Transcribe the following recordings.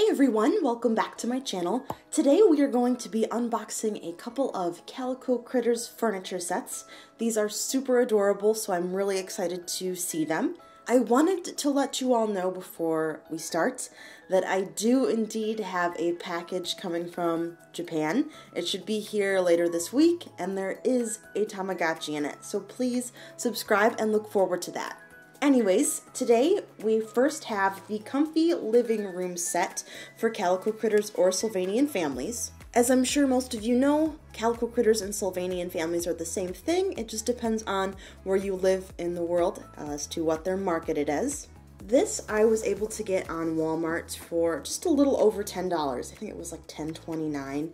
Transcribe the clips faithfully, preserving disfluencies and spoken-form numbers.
Hey everyone, welcome back to my channel. Today we are going to be unboxing a couple of Calico Critters furniture sets. These are super adorable, so I'm really excited to see them. I wanted to let you all know before we start that I do indeed have a package coming from Japan. It should be here later this week, and there is a Tamagotchi in it, so please subscribe and look forward to that. Anyways, today we first have the comfy living room set for Calico Critters or Sylvanian Families. As I'm sure most of you know, Calico Critters and Sylvanian Families are the same thing. It just depends on where you live in the world as to what they're marketed as. This I was able to get on Walmart for just a little over ten dollars. I think it was like ten twenty-nine.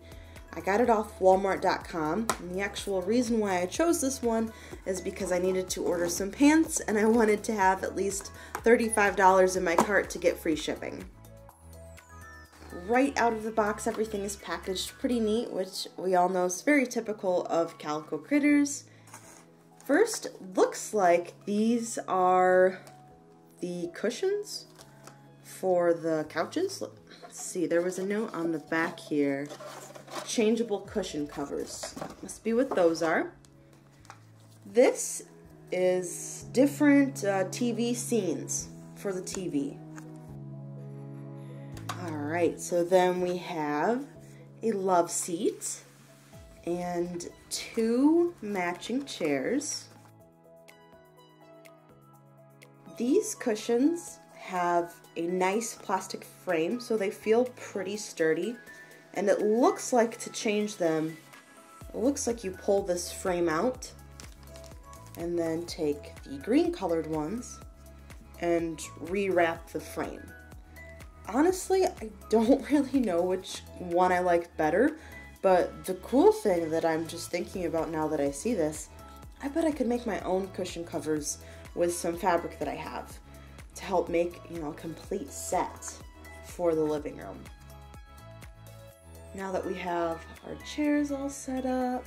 I got it off walmart dot com, and the actual reason why I chose this one is because I needed to order some pants and I wanted to have at least thirty-five dollars in my cart to get free shipping. Right out of the box, everything is packaged pretty neat, which we all know is very typical of Calico Critters. First, looks like these are the cushions for the couches. Let's see, there was a note on the back here. Changeable cushion covers. Must be what those are. This is different uh, T V scenes for the T V. Alright, so then we have a love seat and two matching chairs. These cushions have a nice plastic frame, so they feel pretty sturdy. And it looks like to change them, it looks like you pull this frame out and then take the green colored ones and rewrap the frame. Honestly, I don't really know which one I like better, but the cool thing that I'm just thinking about now that I see this, I bet I could make my own cushion covers with some fabric that I have to help make, you know, a complete set for the living room. Now that we have our chairs all set up,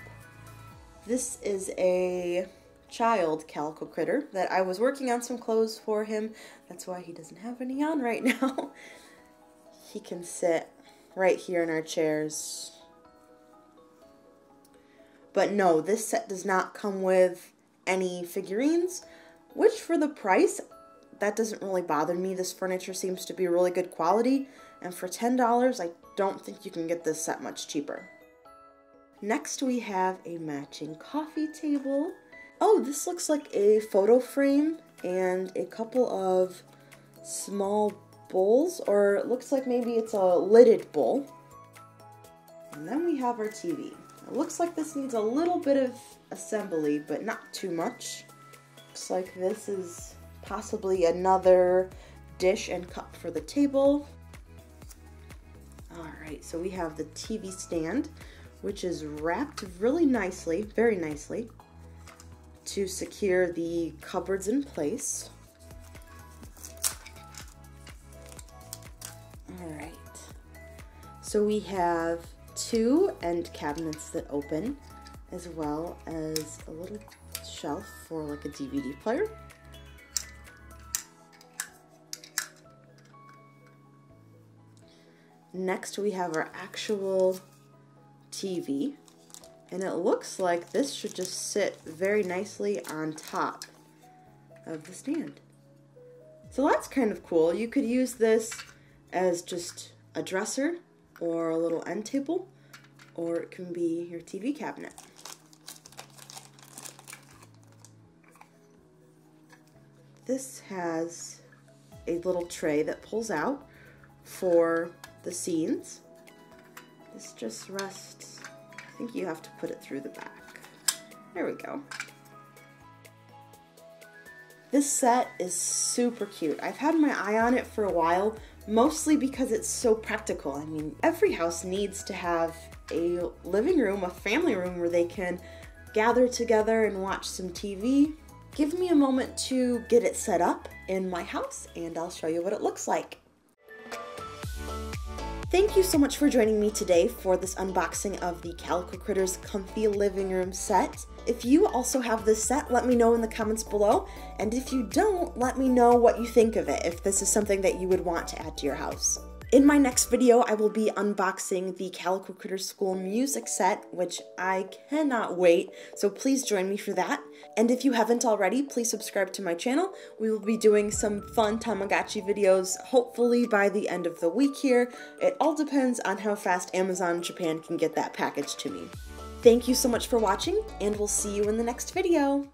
this is a child Calico Critter that I was working on some clothes for him. That's why he doesn't have any on right now. He can sit right here in our chairs. But no, this set does not come with any figurines, which for the price, that doesn't really bother me. This furniture seems to be really good quality, and for ten dollars, I don't think you can get this set much cheaper. Next, we have a matching coffee table. Oh, this looks like a photo frame and a couple of small bowls, or it looks like maybe it's a lidded bowl. And then we have our T V. It looks like this needs a little bit of assembly, but not too much. Looks like this is possibly another dish and cup for the table. Alright, so we have the T V stand, which is wrapped really nicely, very nicely, to secure the cupboards in place. Alright, so we have two end cabinets that open, as well as a little shelf for like a D V D player. Next, we have our actual T V, and it looks like this should just sit very nicely on top of the stand. So that's kind of cool. You could use this as just a dresser or a little end table, or it can be your T V cabinet. This has a little tray that pulls out for the scenes. This just rests. I think you have to put it through the back. There we go. This set is super cute. I've had my eye on it for a while, mostly because it's so practical. I mean, every house needs to have a living room, a family room where they can gather together and watch some T V. Give me a moment to get it set up in my house and I'll show you what it looks like. Thank you so much for joining me today for this unboxing of the Calico Critters comfy living room set. If you also have this set, let me know in the comments below, and if you don't, let me know what you think of it, if this is something that you would want to add to your house. In my next video, I will be unboxing the Calico Critters School music set, which I cannot wait, so please join me for that. And if you haven't already, please subscribe to my channel. We will be doing some fun Tamagotchi videos, hopefully by the end of the week here. It all depends on how fast Amazon Japan can get that package to me. Thank you so much for watching, and we'll see you in the next video.